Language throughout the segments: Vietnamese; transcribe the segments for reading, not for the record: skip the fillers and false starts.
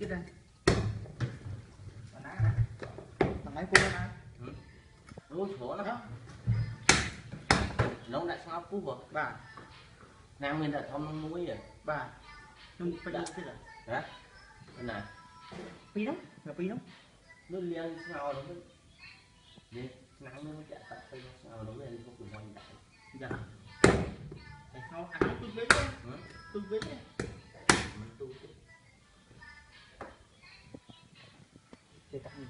chích đây. Mà nãy nè. Thằng máy cua nè. Đúng sủa nó đó. Nó lại sao cua vợ. Bà. Nàng mình đã thông muối rồi. Bà. Đúng phải đi chứ rồi. Hả? Bên này. Pi lắm, là pi lắm. Nó liên sao nó. Đi, nắng nó chạy tắt pi sao nó lên không cùng hoành đại. Dạ. Tại sao ăn tôi biết đấy. Tôi biết đấy. Để cắt đấy.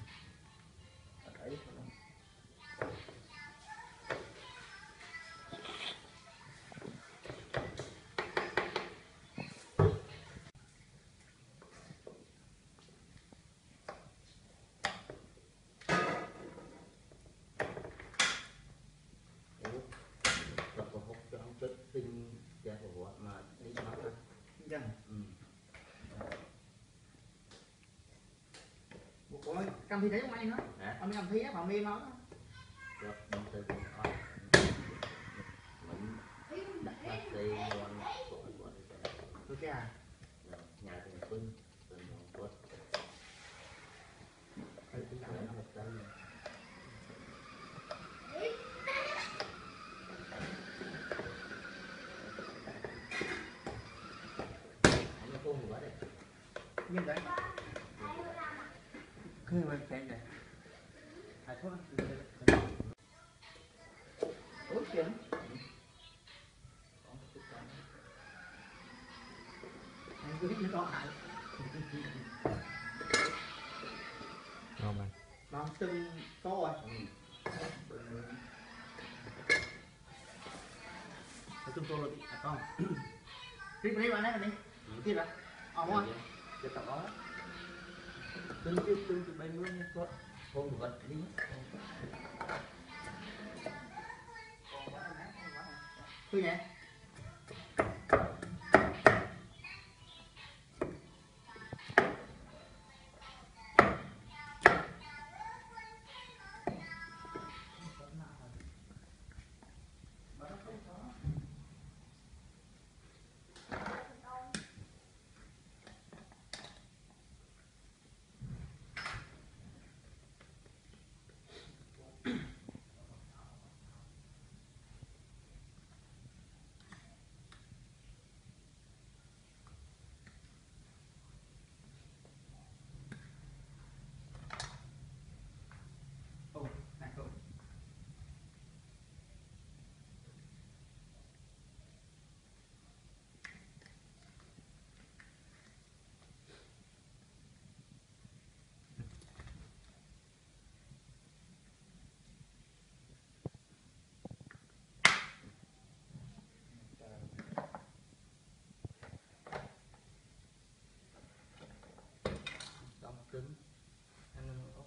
Cầm thi đấy không ai nữa, ông cầm thi á, bọn mê máu đó. Ok à? Nhà thì Quân, rồi Quân. Nhưng đấy. Cứ mà xem này. Thả thuốc. Ủa kìa. Anh cứ nó to hại. Ngon anh. Ngon tưng to rồi. Để tưng to rồi đi. À con. Tiếp đi bạn đấy đi. Tiếp rồi. Ông ơi. Tiếp tập đó. Tưng bên luôn nha con. Con vật đi. Tưng nè. Cứng ăn ốc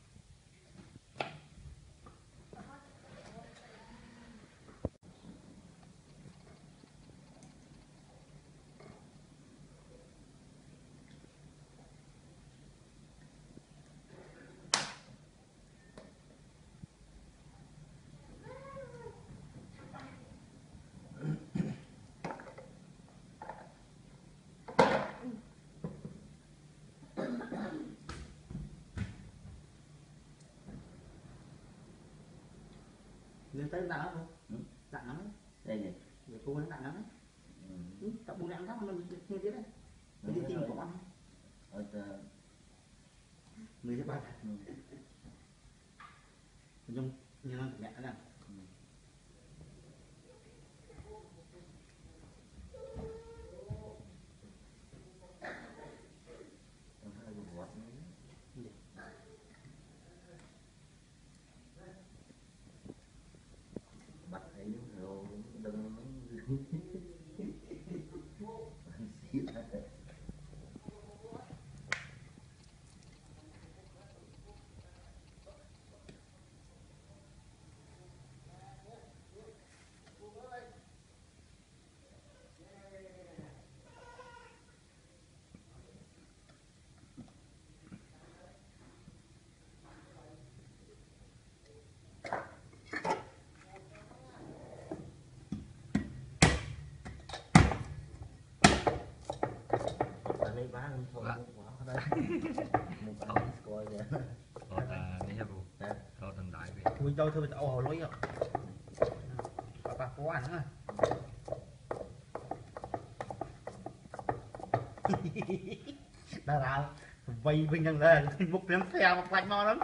hẳn người tới đạn không? Đạn lắm đây này, người cô nó đạn lắm. Tập bù đạn khác mình nghe tiếng đấy. Đi tìm của ăn. Người thứ ba. Dùng nhiều hơn mẹ ra. Windows thôi tao hồi lối rồi bà có ảnh rồi. Đà là vây vinh đang lên múc nếm xe một vạch ngon lắm.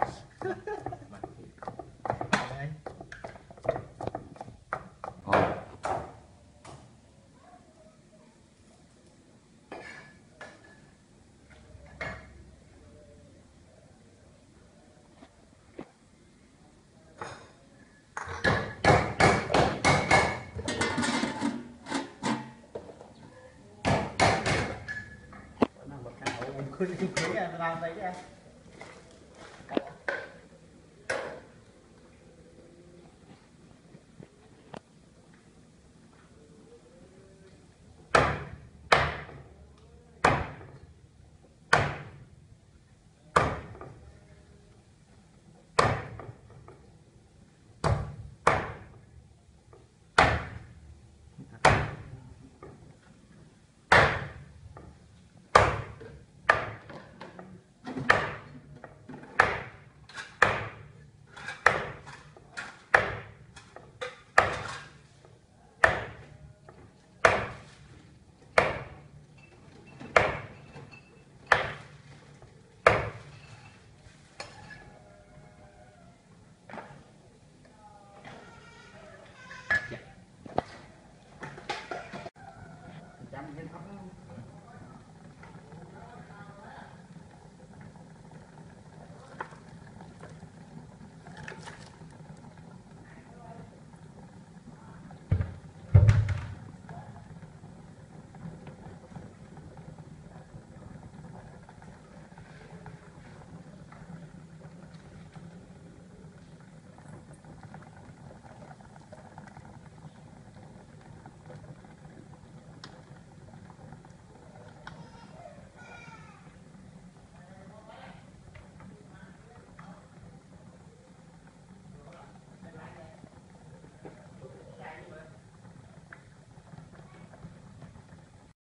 Hãy subscribe cho kênh Ghiền Mì Gõ để không bỏ lỡ những video hấp dẫn.